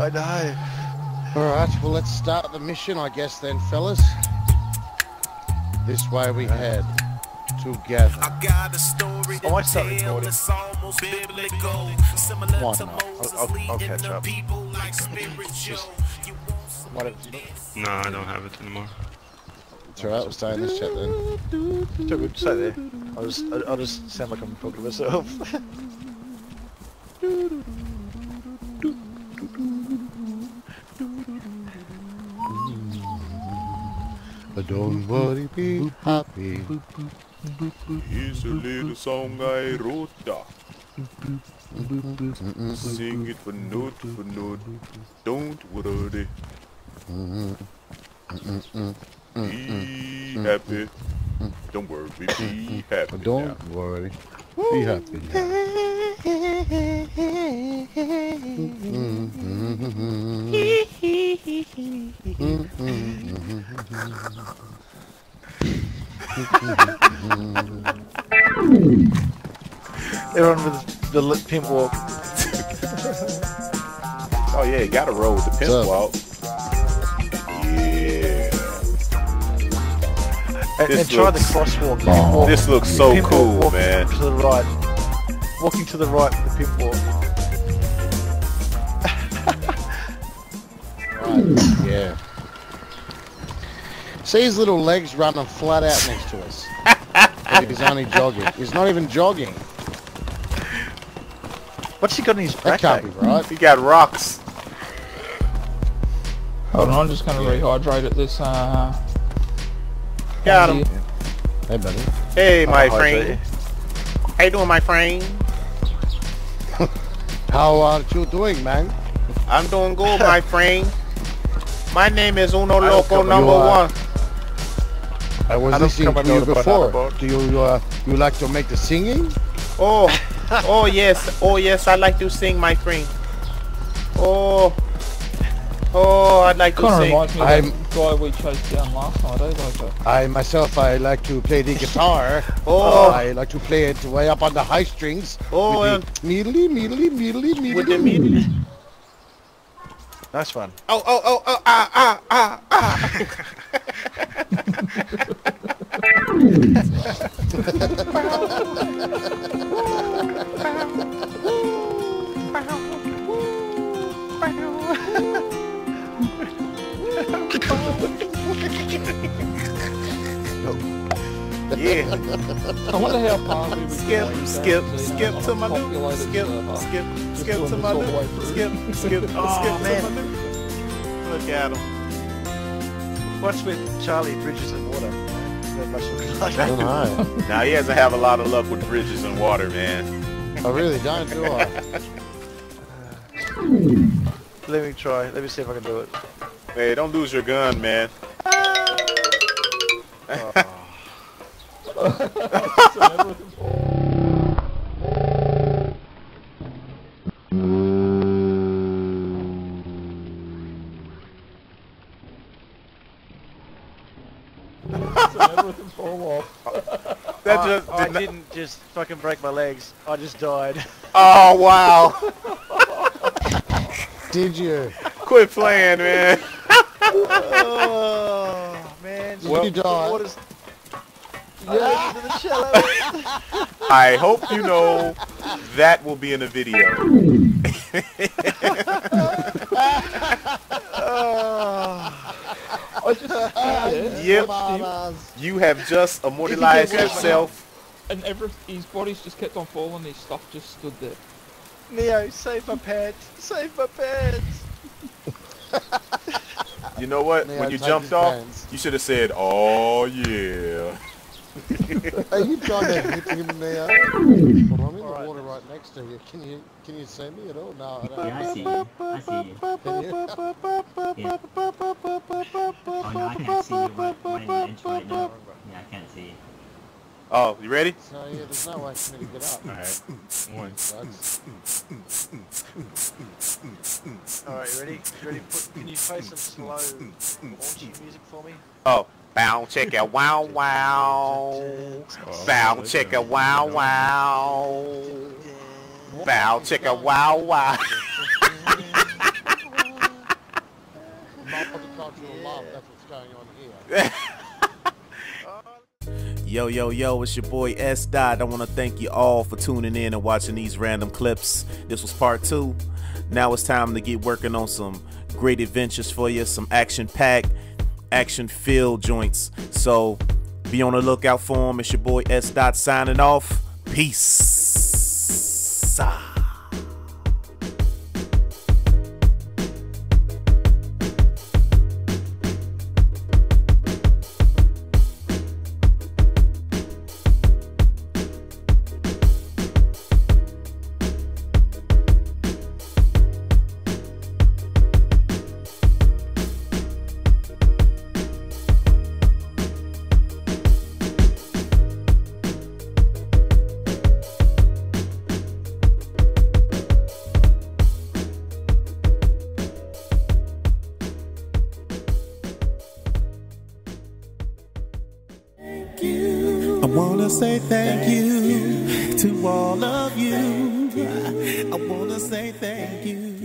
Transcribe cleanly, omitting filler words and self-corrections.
I know. All right, well, let's start the mission, I guess, then, fellas. This way we head together. I got a story to tell that's almost biblical. Similar to Moses leading the people like spiritual. No, I don't have it anymore. It's alright, we'll stay in this chat then. So we'll stay there. I'll just sound like I'm talking to myself. But don't worry, be happy. Here's a little song I wrote. Sing it for note for note. Don't worry. Be happy. Don't worry, be happy. Don't worry, be happy. Everyone with the pimp walk. Oh yeah, you gotta roll with the pimp walk. And try the crosswalk. Oh, this looks so cool, man. To the right, walking to the right with the pimp walk. Right, yeah. See his little legs running flat out next to us. But he's only jogging. He's not even jogging. What's he got in his backpack? That can't be right. He got rocks. Hold on, I'm just going to rehydrate at this. Got him. Hey, buddy. Hey, my friend. How you doing, my friend? How are you doing, man? I'm doing good, my friend. My name is Uno Loco Number One. I was listening to you before. Do you like to make the singing? Oh, oh yes, I like to sing, my friend. Oh, I'd like to sing. I'm the guy we chased down last night, I like to play the guitar. I like to play it way up on the high strings. With the meedly. Nice one. Yeah. I wonder how far we would skip to my loop. Skip to my loop. Skip. Oh man. Look at him. What's with Charlie, bridges and water? Now he doesn't have a lot of luck with bridges and water, man. I really don't, do I? Let me try. Let me see if I can do it. Hey, don't lose your gun, man. I didn't just fucking break my legs. I just died. Oh wow! Did you? Quit playing, man. Oh man! Well, you died. I hope you know that will be in the video. Yep, you have just immortalized yourself. And his body's just kept on falling. His stuff just stood there. Neo, save my pants! Save my pants! You know what? Neo, when you jumped off, you should have said, "Oh yeah." Are you trying to hit him now? Well, I'm in the water right next to you. Can you see me at all? No, I don't. Yeah, I see you. I see you. Yeah. Oh, no, I can't see you one inch right now. Yeah, I can't see you. Oh, you ready? No, yeah, there's no way for me to get up. Alright. Alright, you ready? Can you play some slow orgy music for me? Oh. Bow chicka wow wow. Bow chicka wow wow. Bow chicka wow wow. love. That's what's going on here. Yo, yo, yo, it's your boy Sdot. I want to thank you all for tuning in and watching these random clips. This was part 2. Now it's time to get working on some great adventures for you, some action-packed, action-filled joints. So be on the lookout for them. It's your boy Sdot signing off. Peace. I wanna say thank you to all of you. I wanna say thank you.